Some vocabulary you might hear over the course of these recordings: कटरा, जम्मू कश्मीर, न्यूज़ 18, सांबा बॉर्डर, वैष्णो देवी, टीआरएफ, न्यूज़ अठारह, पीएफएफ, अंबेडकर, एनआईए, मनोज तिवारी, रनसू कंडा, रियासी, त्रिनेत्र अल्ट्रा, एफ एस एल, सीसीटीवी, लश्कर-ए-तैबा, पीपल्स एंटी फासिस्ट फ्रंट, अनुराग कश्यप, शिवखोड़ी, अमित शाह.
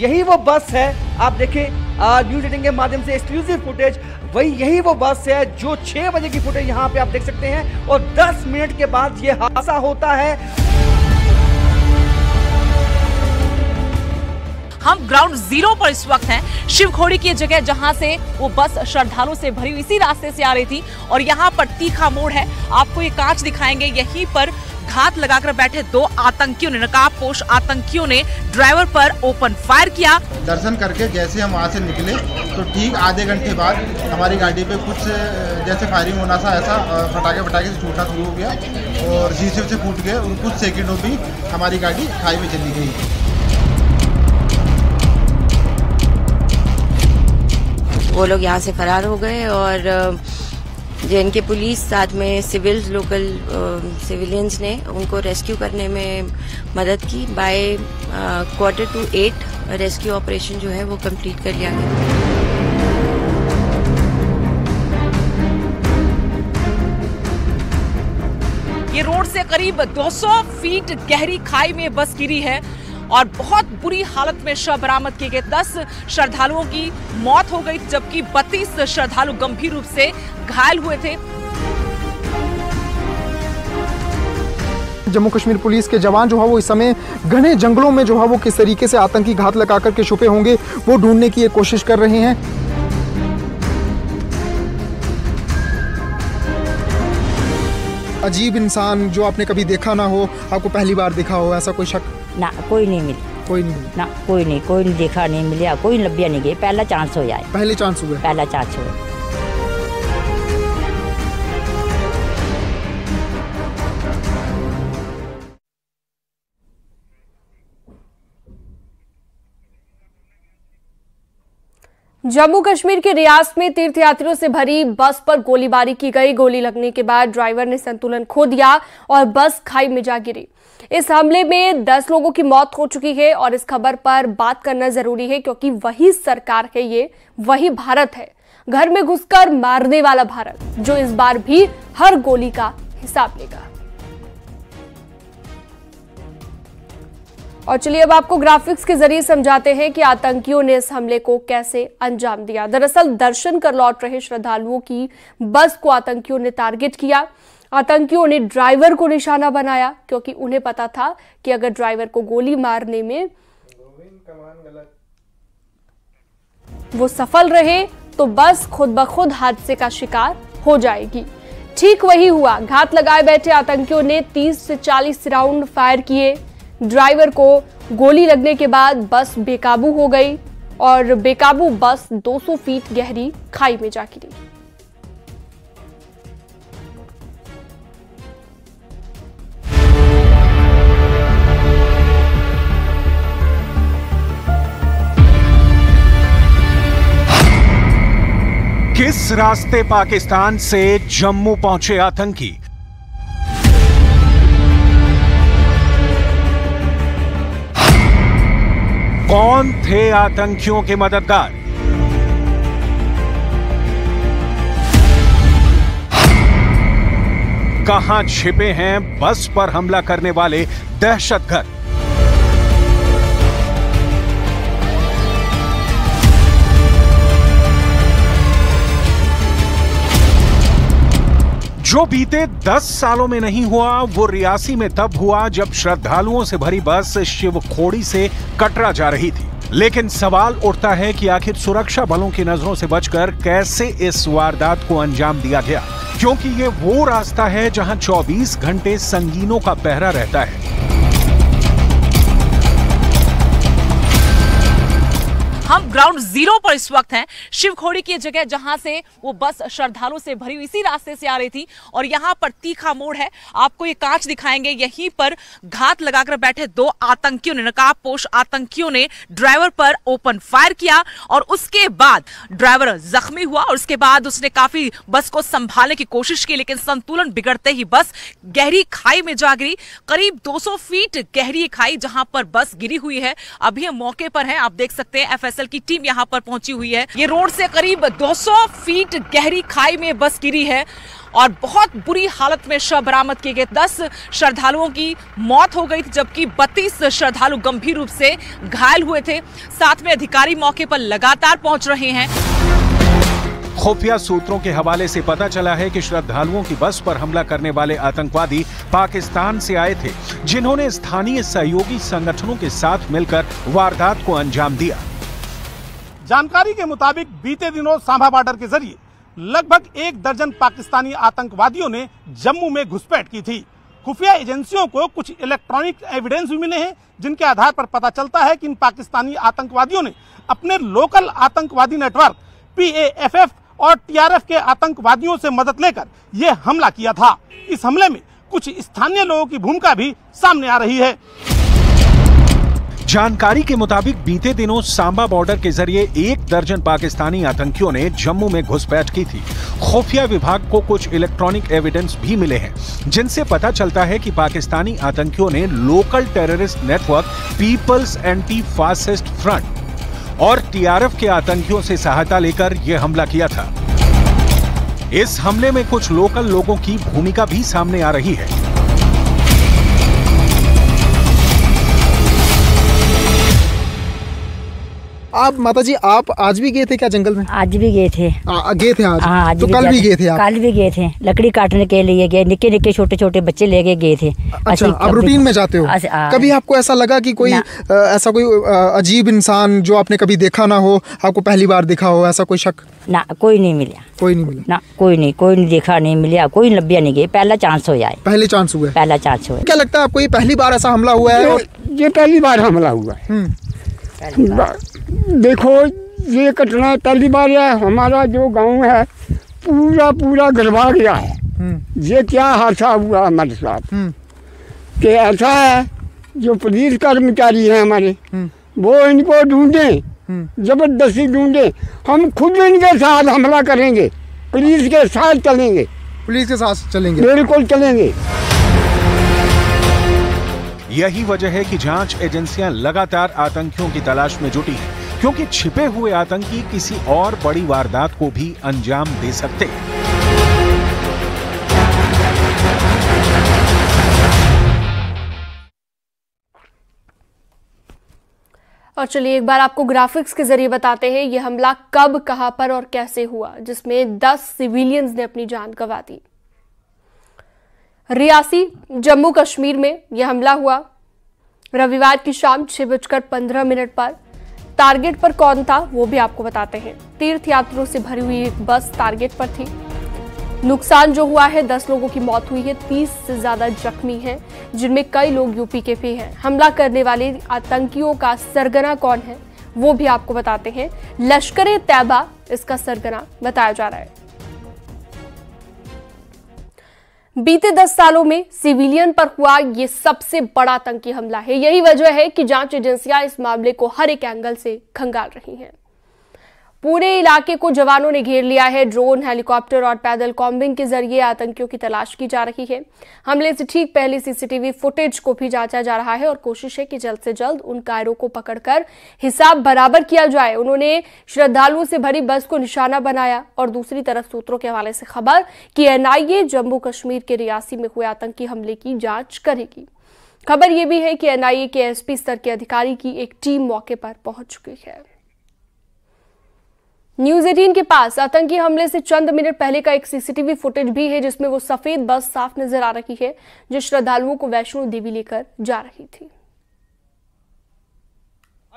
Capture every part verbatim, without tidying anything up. यही वो बस है, आप देखें न्यूज़ एटीन के माध्यम से एक्सक्लूसिव फुटेज, वही यही वो बस है जो छह बजे की फुटेज यहाँ पे आप देख सकते हैं और दस मिनट के बाद ये हादसा होता है। हम ग्राउंड जीरो पर इस वक्त हैं, शिवखोड़ी की जगह जहां से वो बस श्रद्धालुओं से भरी हुई इसी रास्ते से आ रही थी और यहां पर तीखा मोड़ है। आपको ये कांच दिखाएंगे, यहीं पर घात लगाकर बैठे दो आतंकियों ने, नकाबपोश आतंकियों ने ड्राइवर पर ओपन फायर किया। दर्शन करके जैसे हम वहाँ से निकले तो ठीक आधे घंटे बाद हमारी गाड़ी पे कुछ जैसे फायरिंग होना सा ऐसा फटाके फटाके से छूटना शुरू हो गया और शीशे से फूट गए और कुछ सेकेंडों में हमारी गाड़ी खाई में चली गई। वो लोग यहाँ से फरार हो गए और जे एन के पुलिस साथ में सिविल लोकल सिविलियंस ने उनको रेस्क्यू करने में मदद की। By quarter to eight rescue operation जो है वो कंप्लीट कर लिया गया। ये रोड से करीब दो सौ फीट गहरी खाई में बस गिरी है और बहुत बुरी हालत में शव बरामद किए गए। दस श्रद्धालुओं की मौत हो गई जबकि बत्तीस श्रद्धालु गंभीर रूप से घायल हुए थे। जम्मू कश्मीर पुलिस के जवान जो है वो इस समय घने जंगलों में जो है वो किस तरीके से आतंकी घात लगा करके छुपे होंगे वो ढूंढने की ये कोशिश कर रहे हैं। अजीब इंसान जो आपने कभी देखा ना हो, आपको पहली बार देखा हो, ऐसा कोई शक ना? कोई नहीं मिला, कोई नहीं ना, कोई नहीं, कोई नहीं देखा, नहीं मिला, कोई लब्बिया नहीं गई। पहला चांस हो जाए, पहले चांस हुआ, पहला चांस हुआ। जम्मू कश्मीर के रियास में तीर्थयात्रियों से भरी बस पर गोलीबारी की गई। गोली लगने के बाद ड्राइवर ने संतुलन खो दिया और बस खाई में जा गिरी। इस हमले में दस लोगों की मौत हो चुकी है और इस खबर पर बात करना जरूरी है क्योंकि वही सरकार है, ये वही भारत है, घर में घुसकर मारने वाला भारत, जो इस बार भी हर गोली का हिसाब लेगा। और चलिए अब आपको ग्राफिक्स के जरिए समझाते हैं कि आतंकियों ने इस हमले को कैसे अंजाम दिया। दरअसल दर्शन कर लौट रहे श्रद्धालुओं की बस को आतंकियों ने टारगेट किया। आतंकियों ने ड्राइवर को निशाना बनाया क्योंकि उन्हें पता था कि अगर ड्राइवर को गोली मारने में वो सफल रहे तो बस खुद ब खुद हादसे का शिकार हो जाएगी। ठीक वही हुआ, घात लगाए बैठे आतंकियों ने तीस से चालीस राउंड फायर किए। ड्राइवर को गोली लगने के बाद बस बेकाबू हो गई और बेकाबू बस दो सौ फीट गहरी खाई में जा गिरी। किस रास्ते पाकिस्तान से जम्मू पहुंचे आतंकी? कौन थे आतंकियों के मददगार? कहां छिपे हैं बस पर हमला करने वाले दहशतगर्द? जो बीते दस सालों में नहीं हुआ वो रियासी में तब हुआ जब श्रद्धालुओं से भरी बस शिवखोड़ी से कटरा जा रही थी। लेकिन सवाल उठता है कि आखिर सुरक्षा बलों की नजरों से बचकर कैसे इस वारदात को अंजाम दिया गया, क्योंकि ये वो रास्ता है जहां चौबीस घंटे संगीनों का पहरा रहता है। हम ग्राउंड जीरो पर इस वक्त हैं, शिवखोड़ी की जगह जहां से वो बस श्रद्धालुओं से भरी हुई इसी रास्ते से आ रही थी और यहाँ पर तीखा मोड़ है। आपको ये कांच दिखाएंगे, यहीं पर घात लगाकर बैठे दो आतंकियों ने, नकाबपोश आतंकियों ने ड्राइवर पर ओपन फायर किया और उसके बाद ड्राइवर जख्मी हुआ और उसके बाद उसने काफी बस को संभालने की कोशिश की लेकिन संतुलन बिगड़ते ही बस गहरी खाई में जा गिरी। करीब दो सौ फीट गहरी खाई जहां पर बस गिरी हुई है। अभी हम मौके पर है, आप देख सकते हैं एफ एस एल की टीम यहाँ पर पहुंची हुई है। ये रोड से करीब दो सौ फीट गहरी खाई में बस गिरी है और बहुत बुरी हालत में शव बरामद किए गए। दस श्रद्धालुओं की मौत हो गई जबकि बत्तीस श्रद्धालु गंभीर रूप से घायल हुए थे। साथ में अधिकारी मौके पर लगातार पहुंच रहे हैं। खुफिया सूत्रों के हवाले से पता चला है कि श्रद्धालुओं की बस पर हमला करने वाले आतंकवादी पाकिस्तान से आए थे, जिन्होंने स्थानीय सहयोगी संगठनों के साथ मिलकर वारदात को अंजाम दिया। जानकारी के मुताबिक बीते दिनों सांभा बॉर्डर के जरिए लगभग एक दर्जन पाकिस्तानी आतंकवादियों ने जम्मू में घुसपैठ की थी। खुफिया एजेंसियों को कुछ इलेक्ट्रॉनिक एविडेंस भी मिले हैं, जिनके आधार पर पता चलता है कि इन पाकिस्तानी आतंकवादियों ने अपने लोकल आतंकवादी नेटवर्क पीएफएफ और टीआरएफ के आतंकवादियों से मदद लेकर यह हमला किया था। इस हमले में कुछ स्थानीय लोगों की भूमिका भी सामने आ रही है। जानकारी के मुताबिक बीते दिनों सांबा बॉर्डर के जरिए एक दर्जन पाकिस्तानी आतंकियों ने जम्मू में घुसपैठ की थी। खुफिया विभाग को कुछ इलेक्ट्रॉनिक एविडेंस भी मिले हैं, जिनसे पता चलता है कि पाकिस्तानी आतंकियों ने local terrorist network पीपल्स एंटी फासिस्ट फ्रंट और टीआरएफ के आतंकियों से सहायता लेकर यह हमला किया था। इस हमले में कुछ लोकल लोगों की भूमिका भी सामने आ रही है। आप माताजी, आप आज भी गए थे क्या जंगल में? आज भी गए थे। गए थे आज, आ, आज तो भी कल भी गए थे आप? कल भी गए थे, लकड़ी काटने के लिए गए। निक्के निक्के छोटे छोटे बच्चे ले गए गए थे। अच्छा, आप रूटीन में जाते हो। आ, कभी आपको ऐसा लगा कि कोई आ, ऐसा कोई अजीब इंसान जो आपने कभी देखा ना हो, आपको पहली बार दिखा हो, ऐसा कोई शक? ना, कोई नहीं मिला। कोई नहीं मिला ना, कोई नहीं, कोई नहीं देखा, नहीं मिला, कोई लब्बिया नहीं गई। पहला चांस हो जाए। पहले चांस हुआ, पहला चांस हुआ। क्या लगता है आपको, ये पहली बार ऐसा हमला हुआ है? ये पहली बार हमला हुआ है। देखो, ये घटना पहली बार है। हमारा जो गांव है पूरा पूरा गड़बड़ा गया है। ये क्या हादसा हुआ हमारे साथ कि ऐसा है, जो पुलिस कर्मचारी हैं हमारे, वो इनको ढूंढें, जबरदस्ती ढूंढें। हम खुद इनके साथ हमला करेंगे, पुलिस के साथ चलेंगे, पुलिस के साथ चलेंगे, बिल्कुल चलेंगे। यही वजह है कि जांच एजेंसियां लगातार आतंकियों की तलाश में जुटी हैं, क्योंकि छिपे हुए आतंकी किसी और बड़ी वारदात को भी अंजाम दे सकते हैं। और चलिए एक बार आपको ग्राफिक्स के जरिए बताते हैं यह हमला कब, कहां पर और कैसे हुआ, जिसमें दस सिविलियंस ने अपनी जान गंवा दी। रियासी जम्मू कश्मीर में यह हमला हुआ रविवार की शाम छह बजकर पंद्रह मिनट पर। टारगेट पर कौन था वो भी आपको बताते हैं। तीर्थ यात्रियों से भरी हुई एक बस टारगेट पर थी। नुकसान जो हुआ है, दस लोगों की मौत हुई है, तीस से ज्यादा जख्मी हैं, जिनमें कई लोग यूपी के भी हैं। हमला करने वाले आतंकियों का सरगना कौन है वो भी आपको बताते हैं। लश्कर-ए-तैबा इसका सरगना बताया जा रहा है। बीते दस सालों में सिविलियन पर हुआ ये सबसे बड़ा आतंकी हमला है। यही वजह है कि जांच एजेंसियां इस मामले को हर एक एंगल से खंगाल रही हैं। पूरे इलाके को जवानों ने घेर लिया है। ड्रोन, हेलीकॉप्टर और पैदल कॉम्बिंग के जरिए आतंकियों की तलाश की जा रही है। हमले से ठीक पहले सीसीटीवी फुटेज को भी जांचा जा रहा है और कोशिश है कि जल्द से जल्द उन कायरों को पकड़कर हिसाब बराबर किया जाए। उन्होंने श्रद्धालुओं से भरी बस को निशाना बनाया। और दूसरी तरफ सूत्रों के हवाले से खबर कि एनआईए जम्मू कश्मीर के रियासी में हुए आतंकी हमले की जाँच करेगी। खबर यह भी है कि एनआईए के एसपी स्तर के अधिकारी की एक टीम मौके पर पहुंच चुकी है। न्यूज़ अठारह के पास आतंकी हमले से चंद मिनट पहले का एक सीसीटीवी फुटेज भी है, जिसमें वो सफेद बस साफ नजर आ रही है जो श्रद्धालुओं को वैष्णो देवी लेकर जा रही थी।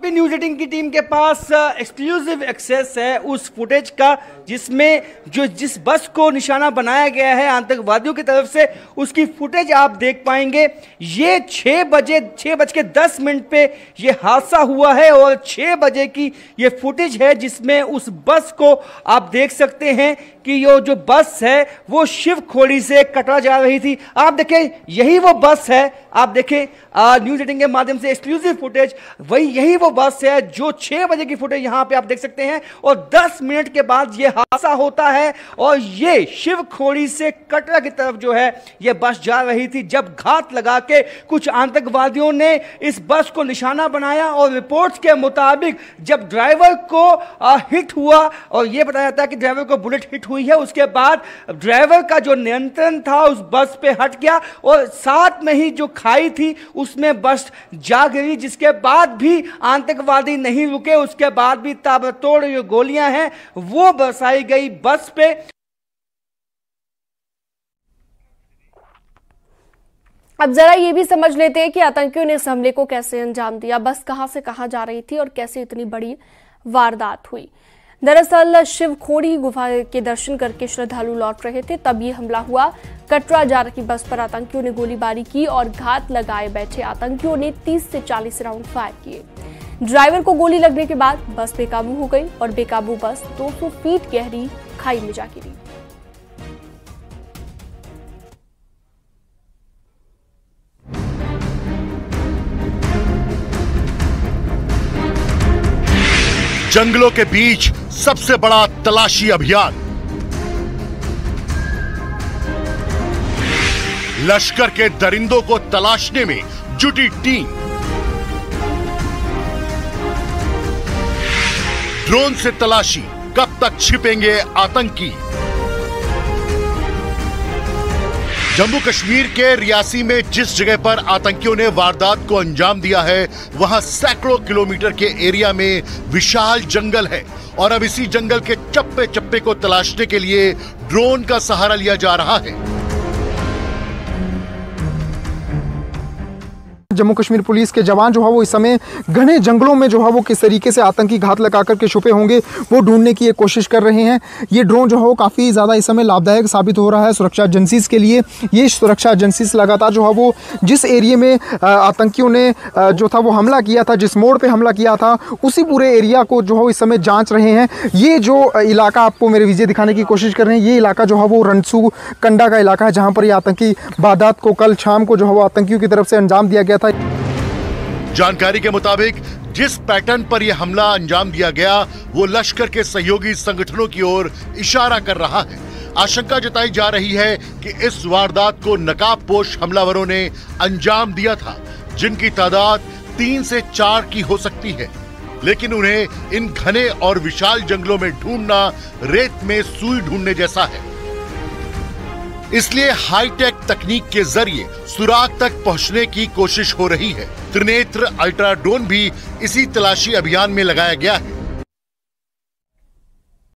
अभी न्यूज़ अठारह की टीम के पास एक्सक्लूसिव एक्सेस है उस फुटेज का, जिसमें जो जिस बस को निशाना बनाया गया है आतंकवादियों की तरफ से, उसकी फुटेज आप देख पाएंगे। ये छः बजे छः बज के दस मिनट पे ये हादसा हुआ है और छः बजे की ये फुटेज है, जिसमें उस बस को आप देख सकते हैं कि यो जो बस है वो शिवखोड़ी से कटरा जा रही थी। आप देखें, यही वो बस है। आप देखें, न्यूज़ अठारह के माध्यम से एक्सक्लूसिव फुटेज, वही यही वो वो बस है जो छह बजे की फुटेज यहां पे आप देख सकते हैं और दस मिनट के बाद ये हादसा होता है और ये शिवखोड़ी से कटरा की तरफ जो है ये बस जा रही थी जब घात लगा के कुछ आतंकवादियों ने इस बस को निशाना बनाया और रिपोर्ट्स के मुताबिक जब ड्राइवर को हिट हुआ और यह बताया जाता है कि ड्राइवर को बुलेट हिट हुई है, उसके बाद ड्राइवर का जो नियंत्रण था उस बस पे हट गया और साथ में ही जो खाई थी उसमें बस जा गिरी, जिसके बाद भी आतंकवादी नहीं रुके, उसके बाद भी ताबड़तोड़ जो गोलियां हैं वो बरसाई गई बस पे। अब जरा ये भी समझ लेते हैं कि आतंकियों ने इस हमले को कैसे अंजाम दिया, बस कहां से कहां जा रही थी और कैसे इतनी बड़ी वारदात हुई। दरअसल शिवखोड़ी गुफा के दर्शन करके श्रद्धालु लौट रहे थे तब ये हमला हुआ। कटरा जा रही बस पर आतंकियों ने गोलीबारी की और घात लगाए बैठे आतंकियों ने तीस से चालीस राउंड फायर किए। ड्राइवर को गोली लगने के बाद बस बेकाबू हो गई और बेकाबू बस दो सौ फीट गहरी खाई में जा गिरी। जंगलों के बीच सबसे बड़ा तलाशी अभियान। लश्कर के दरिंदों को तलाशने में जुटी टीम। ड्रोन से तलाशी, कब तक छिपेंगे आतंकी। जम्मू कश्मीर के रियासी में जिस जगह पर आतंकियों ने वारदात को अंजाम दिया है वहां सैकड़ों किलोमीटर के एरिया में विशाल जंगल है और अब इसी जंगल के चप्पे चप्पे को तलाशने के लिए ड्रोन का सहारा लिया जा रहा है। जम्मू कश्मीर पुलिस के जवान जो है वो इस समय घने जंगलों में जो है वो किस तरीके से आतंकी घात लगा करके छुपे होंगे वो ढूंढने की कोशिश कर रहे हैं। ये ड्रोन जो है वो काफ़ी ज़्यादा इस समय लाभदायक साबित हो रहा है सुरक्षा एजेंसीज के लिए। ये सुरक्षा एजेंसीज लगातार जो है वो जिस एरिए में आतंकियों ने जो था वो हमला किया था, जिस मोड़ पर हमला किया था, उसी पूरे एरिया को जो है इस समय जाँच रहे हैं। ये जो इलाका आपको मेरे वीजे दिखाने की कोशिश कर रहे हैं, ये इलाका जो है वो रनसू कंडा का इलाका है जहाँ पर ये आतंकी वारदात को कल शाम को जो है वो आतंकियों की तरफ से अंजाम दिया गया था। जानकारी के मुताबिक जिस पैटर्न पर यह हमला अंजाम दिया गया वो लश्कर के सहयोगी संगठनों की ओर इशारा कर रहा है। आशंका जताई जा रही है कि इस वारदात को नकाबपोश हमलावरों ने अंजाम दिया था, जिनकी तादाद तीन से चार की हो सकती है, लेकिन उन्हें इन घने और विशाल जंगलों में ढूंढना रेत में सुई ढूंढने जैसा है। इसलिए हाईटेक तकनीक के जरिए सुराग तक पहुंचने की कोशिश हो रही है। त्रिनेत्र अल्ट्रा ड्रोन भी इसी तलाशी अभियान में लगाया गया है।